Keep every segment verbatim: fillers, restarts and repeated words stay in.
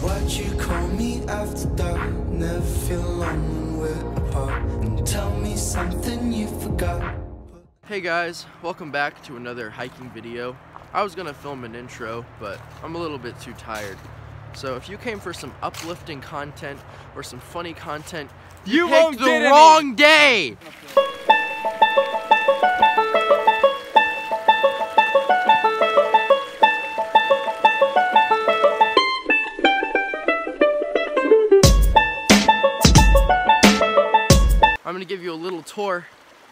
Why'd you call me after dark? Never feel alone when we're apart. And tell me something you forgot. Hey guys, welcome back to another hiking video. I was gonna film an intro, but I'm a little bit too tired. So if you came for some uplifting content or some funny content, you, you picked the wrong day! I'm gonna give you a little tour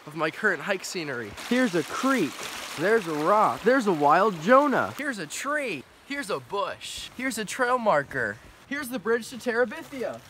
of my current hike scenery. Here's a creek, there's a rock, there's a wild Jonah, here's a tree, here's a bush, here's a trail marker, here's the bridge to Terabithia.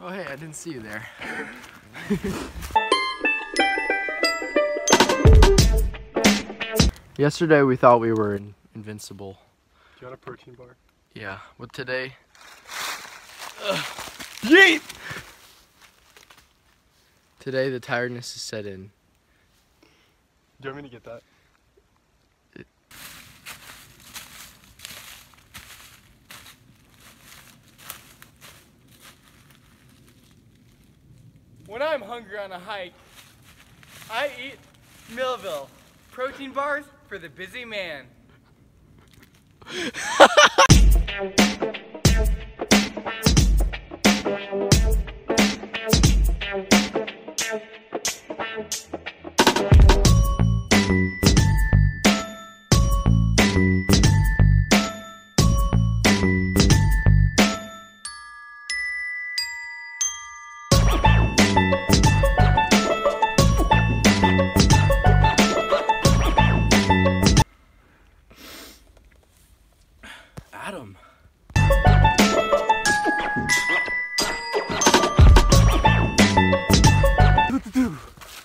Oh hey, I didn't see you there. Yesterday we thought we were in invincible. Do you want a protein bar? Yeah, but today... Ugh. Yeet! Today the tiredness is set in. Do you want me to get that? It... When I'm hungry on a hike, I eat Millville. Protein bars for the busy man.